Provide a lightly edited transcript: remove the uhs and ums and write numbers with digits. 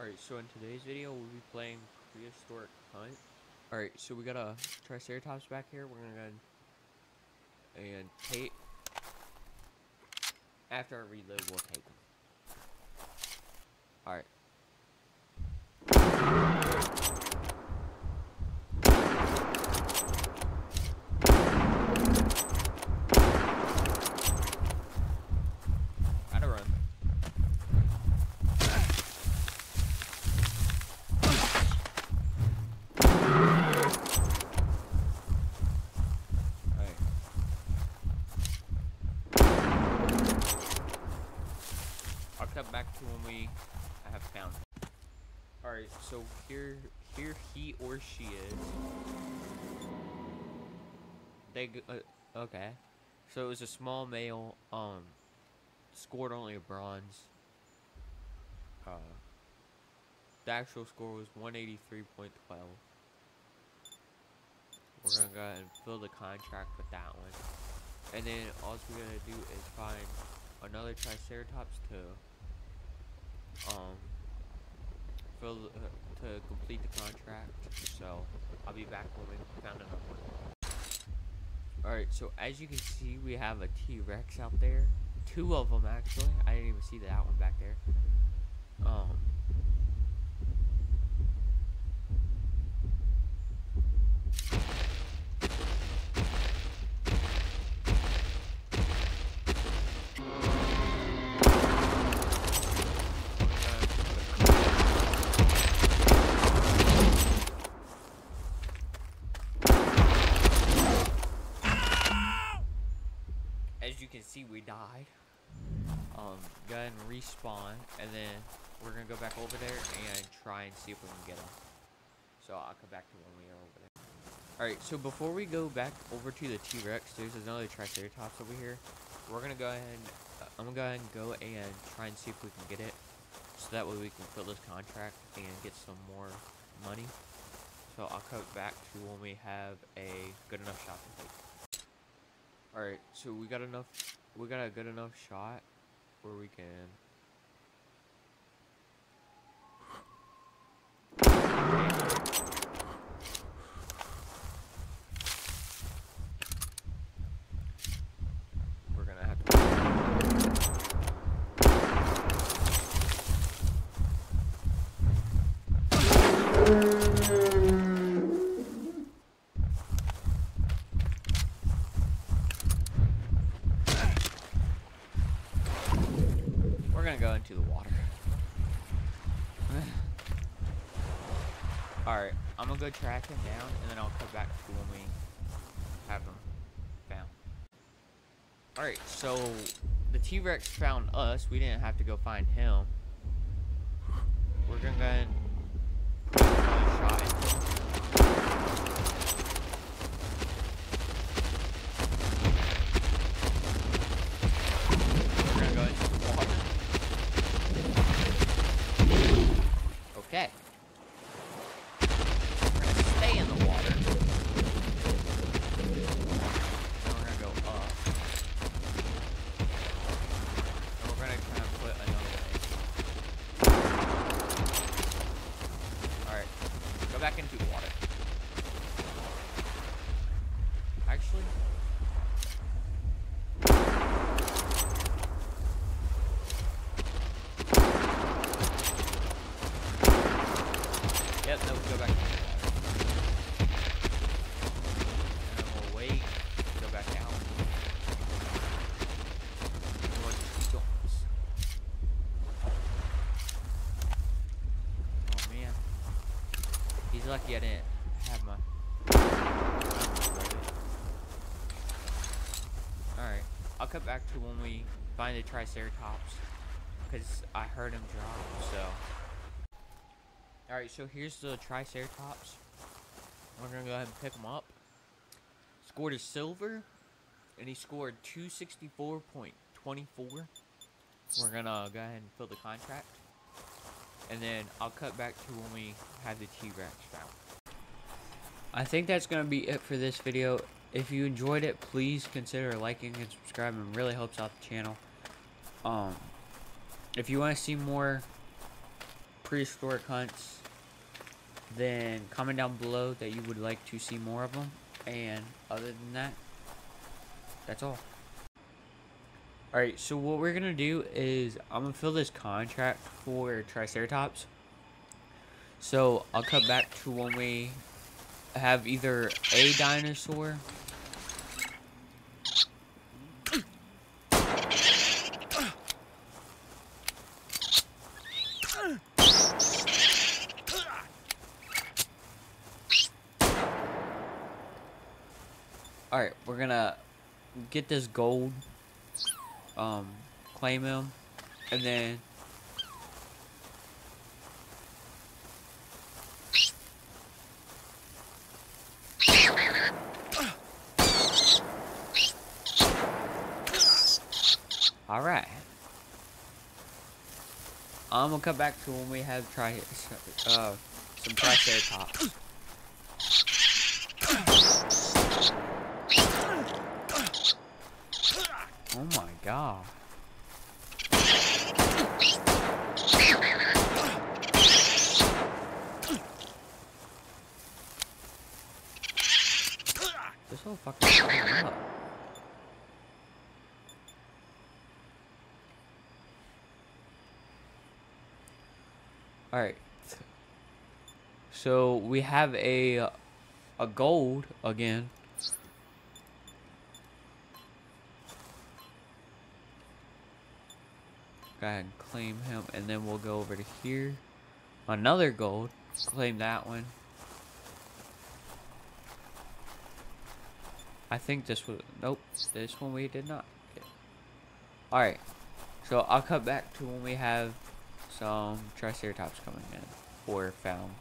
Alright, so in today's video, we'll be playing Prehistoric Hunt. Alright, so we got a Triceratops back here. We're gonna go ahead and take. After I reload, we'll take him. Alright. Back to when I have found him. Alright, so here he or she is. Okay. So it was a small male, scored only a bronze. The actual score was 183.12. We're gonna go ahead and fill the contract with that one. And then all we're gonna do is find another Triceratops too. To complete the contract, so I'll be back when we found another one. Alright, so as you can see, we have a T-Rex out there. Two of them, actually. I didn't even see that one back there. As you can see, we died. Go ahead and respawn, and then we're gonna go back over there and try and see if we can get him. So I'll come back to when we are over there. Alright, so before we go back over to the T-Rex, there's another Triceratops over here. We're gonna go ahead and I'm gonna go and try and see if we can get it, so that way we can fill this contract and get some more money. So I'll come back to when we have a good enough shot to take. Alright, so we got a good enough shot where we can. We're gonna have to. Go into the water. Alright, I'm gonna go track him down, and then I'll come back to when we have him found. Alright, so the T-Rex found us. We didn't have to go find him. We're gonna go ahead and put another shot into him. Okay. We're going to stay in the water. Then we're going to go up. And we're going to kind of put another. Alright. Go back into the water. Actually. Yep, then we'll go back in the water. And we'll wait, go back out. And we'll just jump. Oh man. He's lucky I didn't have my. Alright, I'll come back to when we find the Triceratops. Because I heard him drop, so. Alright, so here's the Triceratops. We're gonna go ahead and pick him up. Scored a silver, and he scored 264.24. We're gonna go ahead and fill the contract. And then I'll cut back to when we have the T-Rex found. I think that's gonna be it for this video. If you enjoyed it, please consider liking and subscribing. It really helps out the channel. If you want to see more prehistoric hunts, then comment down below that you would like to see more of them. And other than that, that's all. Alright, so what we're going to do is I'm going to fill this contract for Triceratops. So I'll cut back to when we have either a dinosaur . Alright, we're gonna get this gold claymore, and then alright, I'm gonna come back to when we have some Triceratops. Oh my god. This whole fucking thing up. Alright. So we have a gold again. Go ahead and claim him, and then we'll go over to here. Another gold. Claim that one. I think this was... Nope. This one we did not get. Alright. So I'll cut back to when we have some Triceratops coming in. Or found.